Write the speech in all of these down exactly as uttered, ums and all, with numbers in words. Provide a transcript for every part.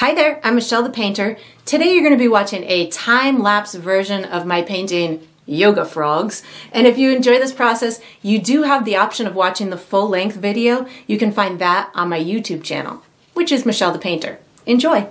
Hi there, I'm Michelle the Painter. Today you're going to be watching a time-lapse version of my painting Yoga Frogs. And if you enjoy this process, you do have the option of watching the full-length video. You can find that on my YouTube channel, which is Michelle the Painter. Enjoy!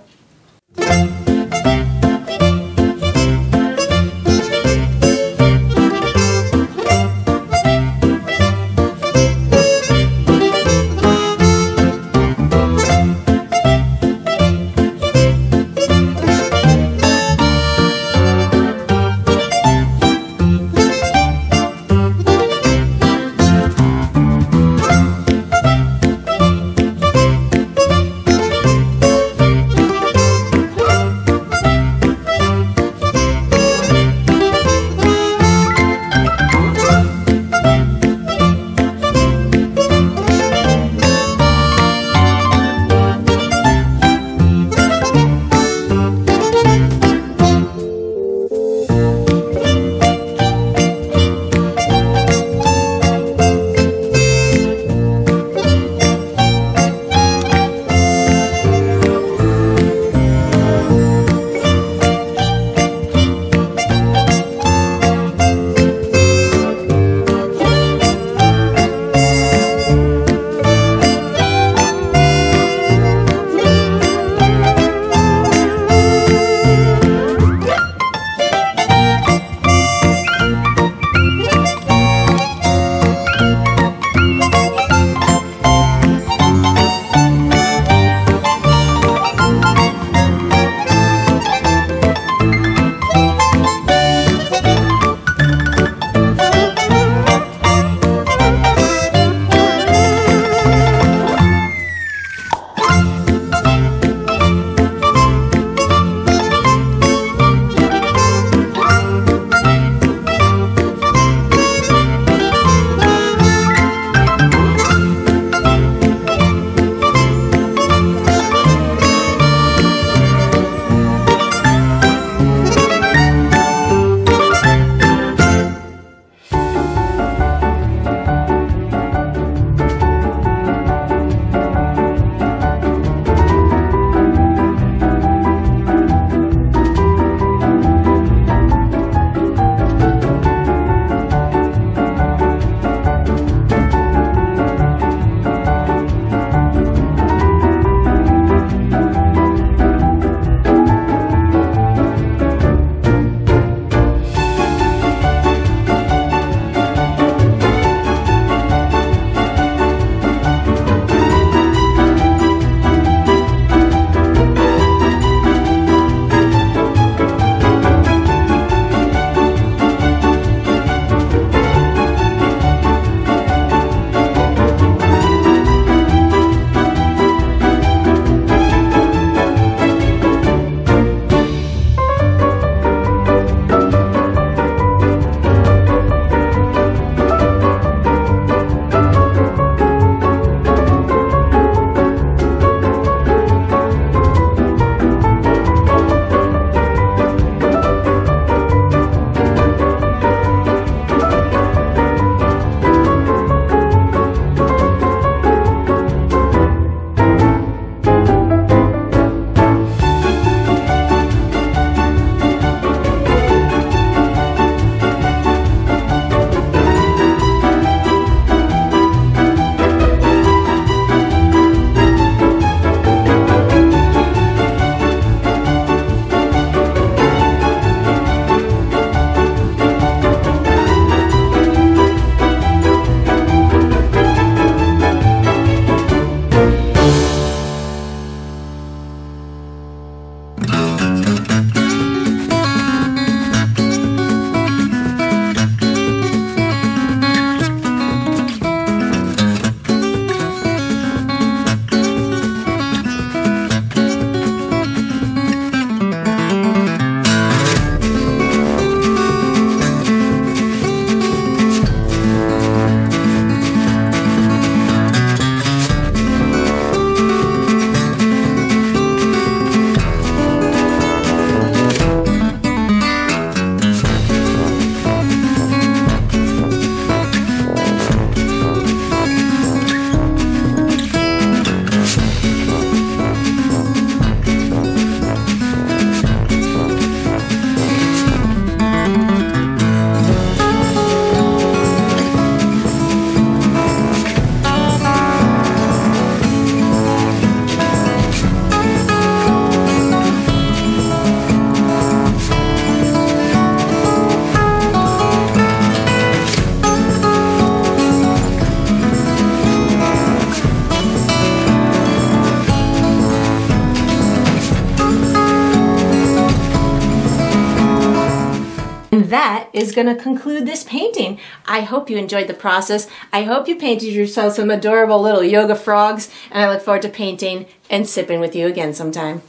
that is going to conclude this painting. I hope you enjoyed the process. I hope you painted yourself some adorable little yoga frogs, and I look forward to painting and sipping with you again sometime.